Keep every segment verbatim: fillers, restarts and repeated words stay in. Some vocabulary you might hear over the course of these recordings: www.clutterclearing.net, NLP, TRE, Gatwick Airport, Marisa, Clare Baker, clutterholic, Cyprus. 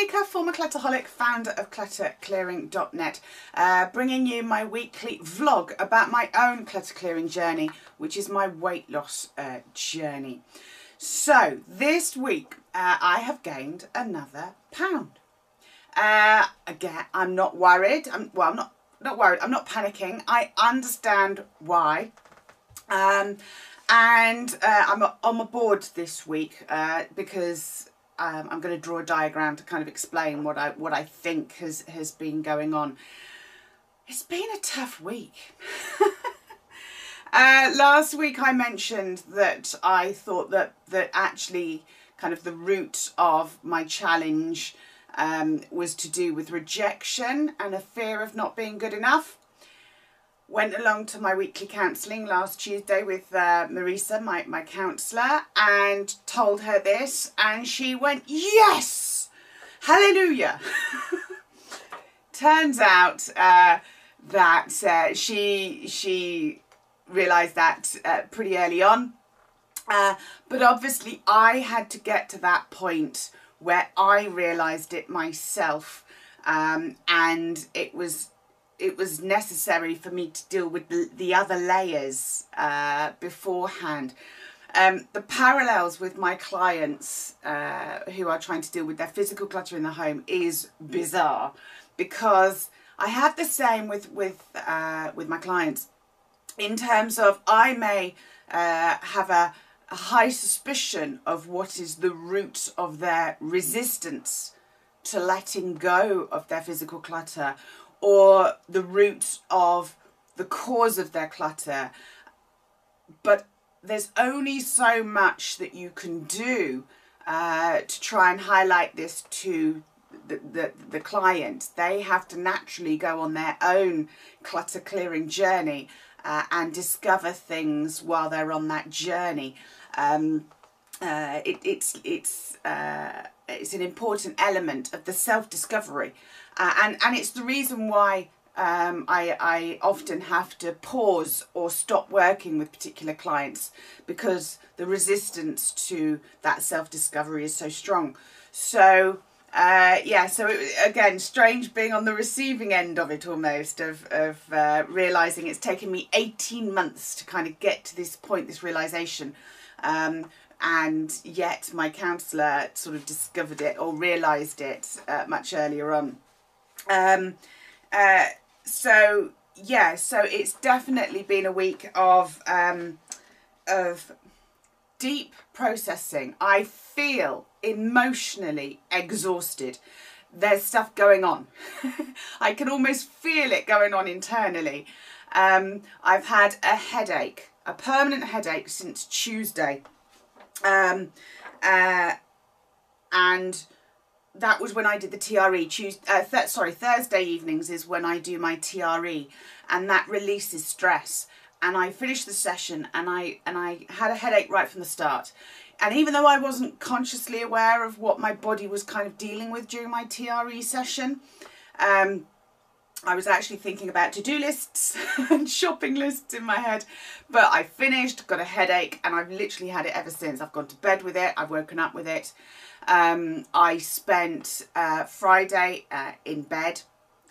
Baker, former clutterholic, founder of clutter clearing dot net, uh, bringing you my weekly vlog about my own clutter clearing journey, which is my weight loss uh, journey. So this week uh, I have gained another pound. Uh, again, I'm not worried. I'm, well, I'm not, not worried. I'm not panicking. I understand why. Um, and uh, I'm on my board this week uh, because um, I'm going to draw a diagram to kind of explain what I what I think has has been going on. It's been a tough week. uh, last week I mentioned that I thought that that actually kind of the root of my challenge um, was to do with rejection and a fear of not being good enough. Went along to my weekly counselling last Tuesday with uh, Marisa, my, my counsellor, and told her this, and she went, yes, hallelujah. Turns out uh, that uh, she, she realised that uh, pretty early on, uh, but obviously I had to get to that point where I realised it myself, um, and it was It was necessary for me to deal with the, the other layers uh, beforehand. Um, the parallels with my clients uh, who are trying to deal with their physical clutter in the home is bizarre, because I have the same with with uh, with my clients in terms of I may uh, have a, a high suspicion of what is the root of their resistance to letting go of their physical clutter, or the roots of the cause of their clutter. But there's only so much that you can do uh, to try and highlight this to the, the, the client. They have to naturally go on their own clutter clearing journey uh, and discover things while they're on that journey. Um, uh, it, it's, it's, uh, it's an important element of the self-discovery. Uh, and, and it's the reason why um, I, I often have to pause or stop working with particular clients, because the resistance to that self-discovery is so strong. So, uh, yeah, so it, again, strange being on the receiving end of it almost, of, of uh, realising it's taken me eighteen months to kind of get to this point, this realisation. Um, and yet my counsellor sort of discovered it or realised it uh, much earlier on. Um, uh, so yeah, so it's definitely been a week of, um, of deep processing. I feel emotionally exhausted. There's stuff going on. I can almost feel it going on internally. Um, I've had a headache, a permanent headache since Tuesday. Um, uh, and that was when I did the T R E, Tuesday, uh, th sorry, Thursday evenings is when I do my T R E, and that releases stress. And I finished the session and I, and I had a headache right from the start. And even though I wasn't consciously aware of what my body was kind of dealing with during my T R E session, um, I was actually thinking about to-do lists and shopping lists in my head, but I finished, got a headache, and I've literally had it ever since. I've gone to bed with it, I've woken up with it. Um, I spent uh, Friday uh, in bed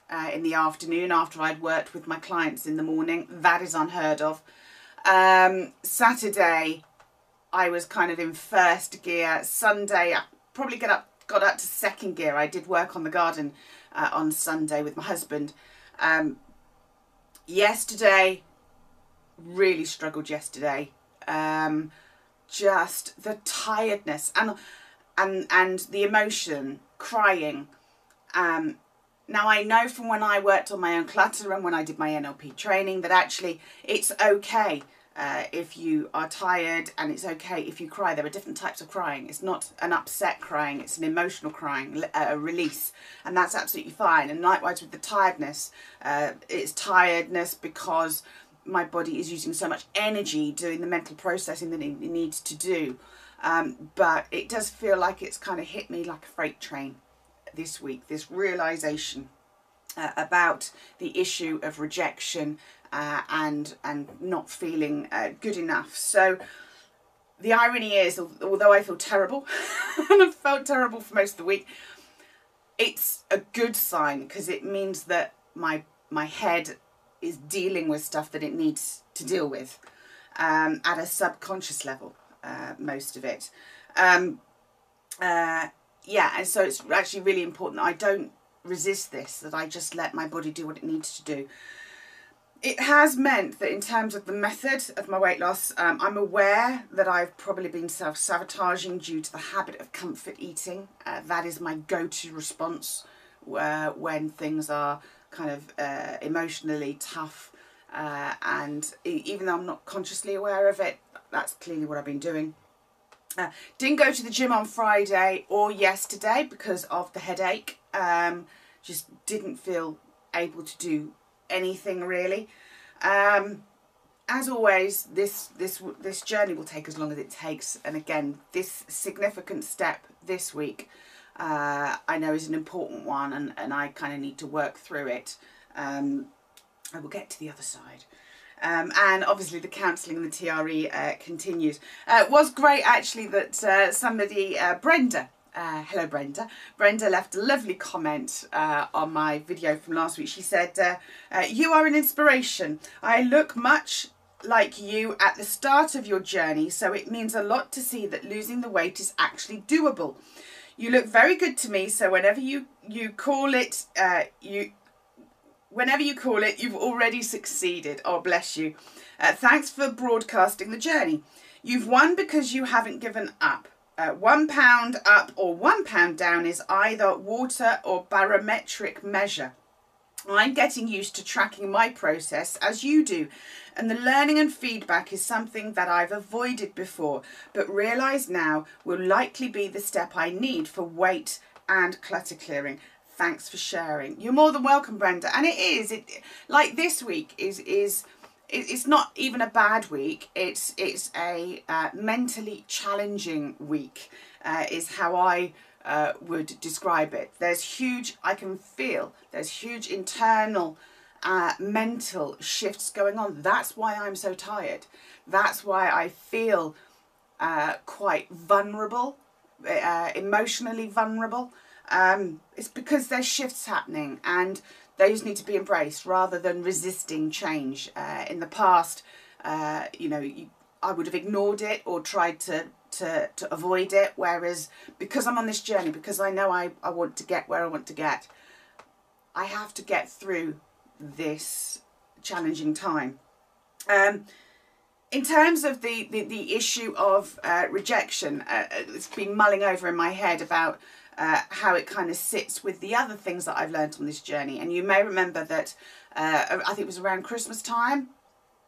uh, in the afternoon after I'd worked with my clients in the morning. That is unheard of. Um, Saturday, I was kind of in first gear. Sunday, I probably get up, got up to second gear. I did work on the garden Uh, on Sunday with my husband. Um, yesterday, really struggled yesterday. Um, just the tiredness and and and the emotion, crying. Um, now I know from when I worked on my own clutter and when I did my N L P training that actually it's okay uh, if you are tired, and it's okay if you cry. There are different types of crying. It's not an upset crying, it's an emotional crying, a release, and that's absolutely fine. And likewise with the tiredness, uh, it's tiredness because my body is using so much energy doing the mental processing that it needs to do, um, but it does feel like it's kind of hit me like a freight train this week, this realisation uh, about the issue of rejection Uh, and and not feeling uh, good enough. So the irony is, although I feel terrible and I've felt terrible for most of the week, it's a good sign because it means that my my head is dealing with stuff that it needs to deal with um, at a subconscious level, uh, most of it. Um, uh, yeah, and so it's actually really important that I don't resist this, that I just let my body do what it needs to do. It has meant that in terms of the method of my weight loss, um, I'm aware that I've probably been self-sabotaging due to the habit of comfort eating. Uh, that is my go-to response uh, when things are kind of uh, emotionally tough. Uh, and e even though I'm not consciously aware of it, that's clearly what I've been doing. Uh, didn't go to the gym on Friday or yesterday because of the headache. Um, just didn't feel able to do anything really. Um, as always, this this this journey will take as long as it takes, and again, this significant step this week uh, I know is an important one, and, and I kind of need to work through it. um, I will get to the other side. Um, and obviously the counselling and the T R E uh, continues. Uh, it was great actually that uh, somebody, uh, Brenda, Uh, hello Brenda. Brenda left a lovely comment uh, on my video from last week. She said, uh, uh, you are an inspiration. I look much like you at the start of your journey, so it means a lot to see that losing the weight is actually doable. You look very good to me, so whenever you, you call it, uh, you... Whenever you call it, you've already succeeded. Oh, bless you. Uh, thanks for broadcasting the journey. You've won because you haven't given up. Uh, one pound up or one pound down is either water or barometric measure. I'm getting used to tracking my process as you do, and the learning and feedback is something that I've avoided before, but realise now will likely be the step I need for weight and clutter clearing. Thanks for sharing. You're more than welcome, Brenda. And it is, it like this week is is it, it's not even a bad week. It's it's a uh, mentally challenging week uh, is how I uh, would describe it. There's huge, I can feel there's huge internal uh, mental shifts going on. That's why I'm so tired. That's why I feel uh, quite vulnerable, uh, emotionally vulnerable. Um, it's because there's shifts happening, and those need to be embraced rather than resisting change. Uh, in the past, uh, you know, you, I would have ignored it or tried to, to, to avoid it. Whereas because I'm on this journey, because I know I, I want to get where I want to get, I have to get through this challenging time. Um, In terms of the, the, the issue of uh, rejection, uh, it's been mulling over in my head about uh, how it kind of sits with the other things that I've learned on this journey. And you may remember that uh, I think it was around Christmas time,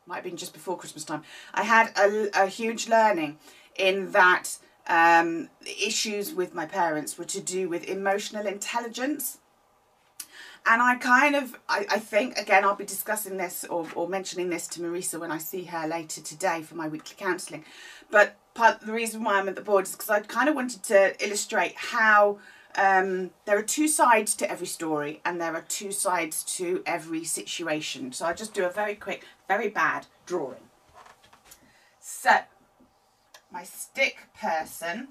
might have been just before Christmas time, I had a, a huge learning in that um, issues with my parents were to do with emotional intelligence. And I kind of, I, I think, again, I'll be discussing this or, or mentioning this to Marisa when I see her later today for my weekly counselling. But part of the reason why I'm at the board is because I kind of wanted to illustrate how um, there are two sides to every story and there are two sides to every situation. So I'll just do a very quick, very bad drawing. So, my stick person...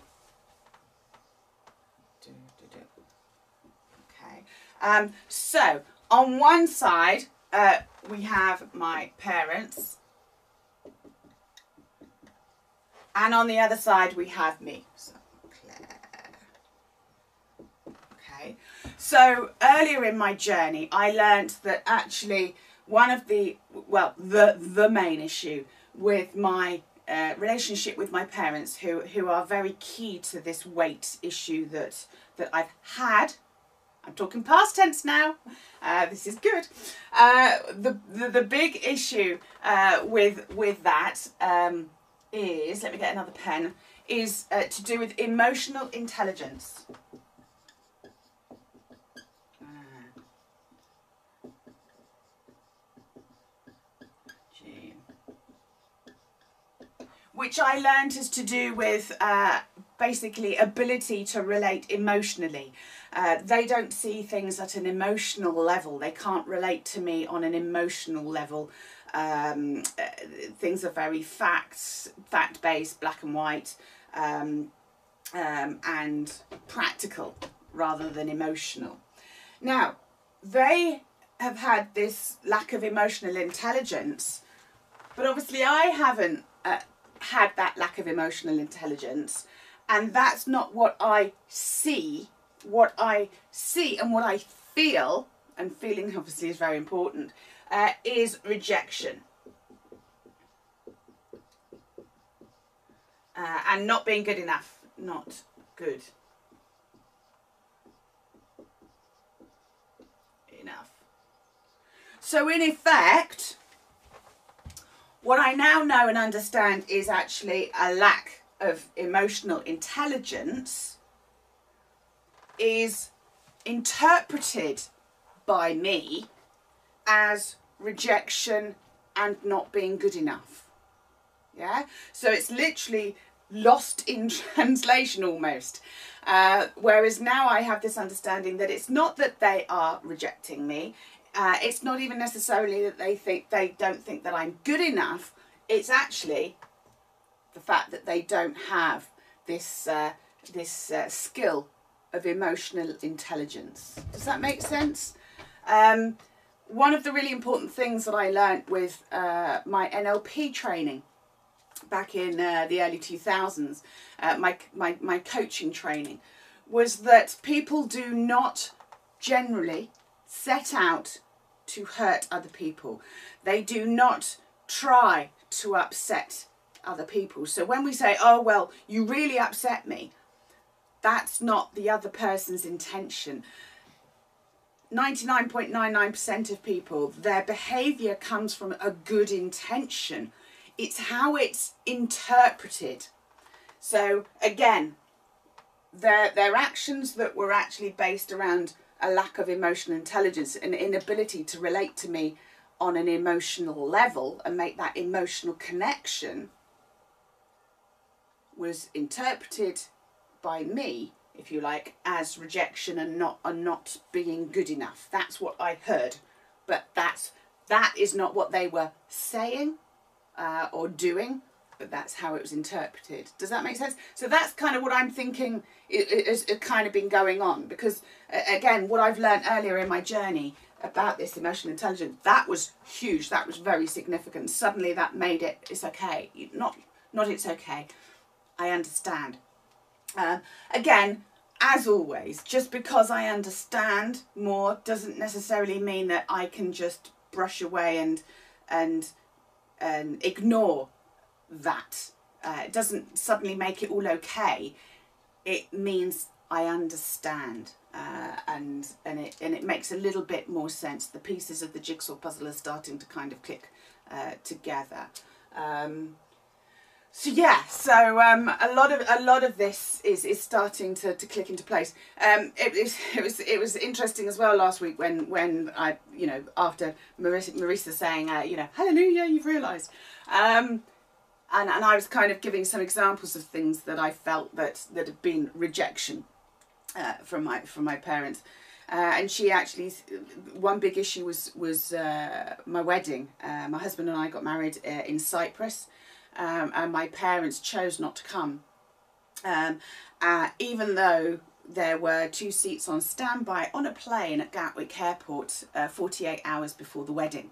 Um, so, on one side, uh, we have my parents, and on the other side, we have me. So, Clare. Okay. So, earlier in my journey, I learned that actually one of the, well, the, the main issue with my uh, relationship with my parents, who, who are very key to this weight issue that, that I've had, I'm talking past tense now, uh, this is good. Uh, the, the, the big issue uh, with, with that um, is, let me get another pen, is uh, to do with emotional intelligence. Uh, gee. Which I learned is to do with uh, basically ability to relate emotionally. Uh, they don't see things at an emotional level. They can't relate to me on an emotional level. Um, uh, things are very facts, fact-based, black and white, um, um, and practical. rather than emotional. Now, they have had this lack of emotional intelligence, but obviously I haven't uh, had that lack of emotional intelligence, and that's not what I see. What I see and what I feel, and feeling obviously is very important, uh, is rejection. Uh, and not being good enough, not good enough. So in effect, what I now know and understand is actually a lack of emotional intelligence is interpreted by me as rejection and not being good enough. Yeah, so it's literally lost in translation almost. Uh, whereas now I have this understanding that it's not that they are rejecting me. Uh, it's not even necessarily that they think they don't think that I'm good enough. It's actually the fact that they don't have this uh, this uh, skill of emotional intelligence. Does that make sense? Um, one of the really important things that I learned with uh, my N L P training back in uh, the early two thousands, uh, my, my, my coaching training, was that people do not generally set out to hurt other people. They do not try to upset other people. So when we say, oh, well, you really upset me, that's not the other person's intention. ninety-nine point nine nine percent of people, their behaviour comes from a good intention. It's how it's interpreted. So again, their, their actions that were actually based around a lack of emotional intelligence, an inability to relate to me on an emotional level and make that emotional connection, was interpreted by me, if you like, as rejection and not and not being good enough. That's what I heard, but that's that is not what they were saying uh, or doing, but that's how it was interpreted. Does that make sense? So that's kind of what I'm thinking is kind of been going on, because again, what I've learned earlier in my journey about this emotional intelligence, that was huge, that was very significant. Suddenly that made it, it's okay, not not it's okay, I understand. Uh, again, as always, just because I understand more doesn't necessarily mean that I can just brush away and and and ignore that. Uh, it doesn't suddenly make it all okay. It means I understand, uh, and and it and it makes a little bit more sense. The pieces of the jigsaw puzzle are starting to kind of click uh, together. Um, So yeah, so um, a lot of a lot of this is is starting to, to click into place. Um, it, it, it was it was interesting as well last week when when I you know after Marisa, Marisa saying uh, you know, hallelujah, you've realised, um, and and I was kind of giving some examples of things that I felt that that had been rejection uh, from my from my parents, uh, and she actually, one big issue was was uh, my wedding. Uh, my husband and I got married uh, in Cyprus. Um, and my parents chose not to come, um, uh, even though there were two seats on standby on a plane at Gatwick Airport uh, forty-eight hours before the wedding.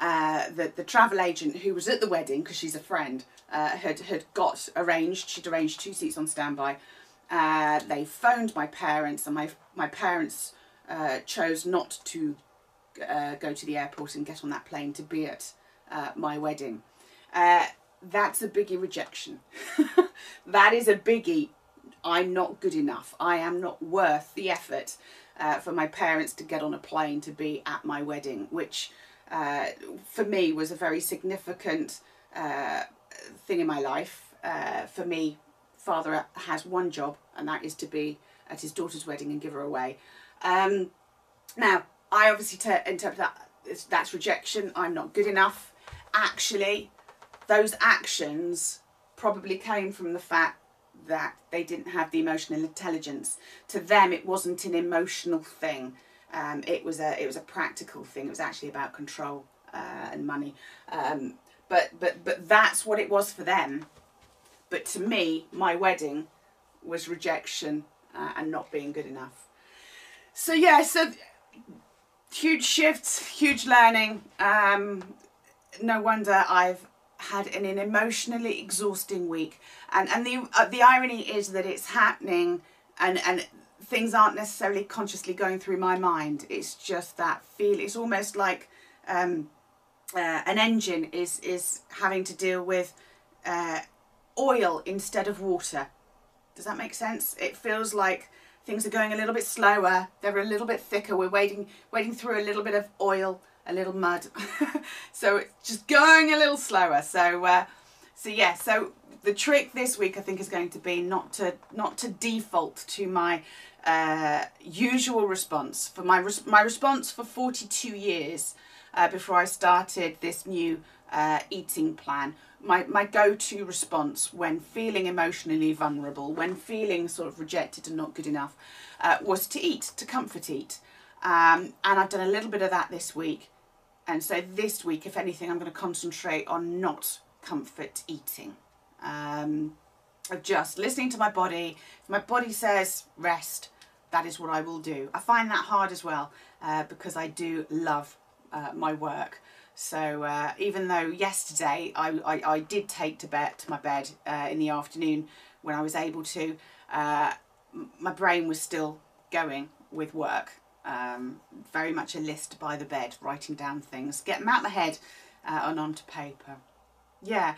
Uh, the, the travel agent who was at the wedding, because she's a friend, uh, had, had got arranged, she'd arranged two seats on standby. Uh, they phoned my parents, and my, my parents uh, chose not to uh, go to the airport and get on that plane to be at uh, my wedding. Uh, That's a biggie rejection. That is a biggie. I'm not good enough. I am not worth the effort uh, for my parents to get on a plane to be at my wedding, which uh, for me was a very significant uh, thing in my life. Uh, for me, father has one job, and that is to be at his daughter's wedding and give her away. Um, now, I obviously t interpret that as that's rejection. I'm not good enough. Actually, those actions probably came from the fact that they didn't have the emotional intelligence. To them, it wasn't an emotional thing. Um, it was a it was a practical thing. It was actually about control uh, and money. Um, but but but that's what it was for them. But to me, my wedding was rejection uh, and not being good enough. So yeah, so huge shifts, huge learning. Um, no wonder I've had an, an emotionally exhausting week. And, and the, uh, the irony is that it's happening and, and things aren't necessarily consciously going through my mind. It's just that feel. It's almost like um, uh, an engine is, is having to deal with uh, oil instead of water. Does that make sense? It feels like things are going a little bit slower. They're a little bit thicker. We're wading, wading through a little bit of oil, a little mud. So it's just going a little slower. So, uh, so yeah, so the trick this week, I think, is going to be not to, not to default to my uh, usual response. For my, res my response for forty-two years uh, before I started this new uh, eating plan, my, my go-to response when feeling emotionally vulnerable, when feeling sort of rejected and not good enough, uh, was to eat, to comfort eat. Um, and I've done a little bit of that this week. And so this week, if anything, I'm going to concentrate on not comfort eating. Um, of just listening to my body. If my body says rest, that is what I will do. I find that hard as well uh, because I do love uh, my work. So uh, even though yesterday I, I, I did take to, bed, to my bed uh, in the afternoon when I was able to, uh, my brain was still going with work. Um, very much a list by the bed, writing down things, get them out of my head uh, and onto paper. Yeah.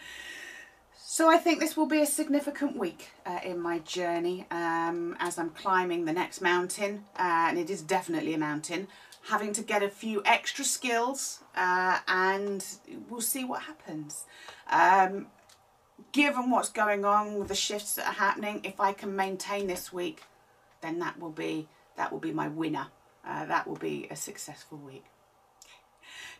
So I think this will be a significant week uh, in my journey um, as I'm climbing the next mountain, uh, and it is definitely a mountain, having to get a few extra skills uh, and we'll see what happens. Um, given what's going on with the shifts that are happening, if I can maintain this week, then that will be, that will be my winner. Uh, that will be a successful week.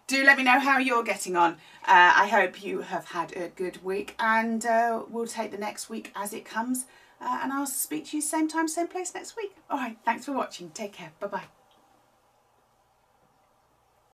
Do let me know how you're getting on. Uh, I hope you have had a good week, and uh, we'll take the next week as it comes. Uh, and I'll speak to you same time, same place next week. All right, thanks for watching. Take care. Bye-bye.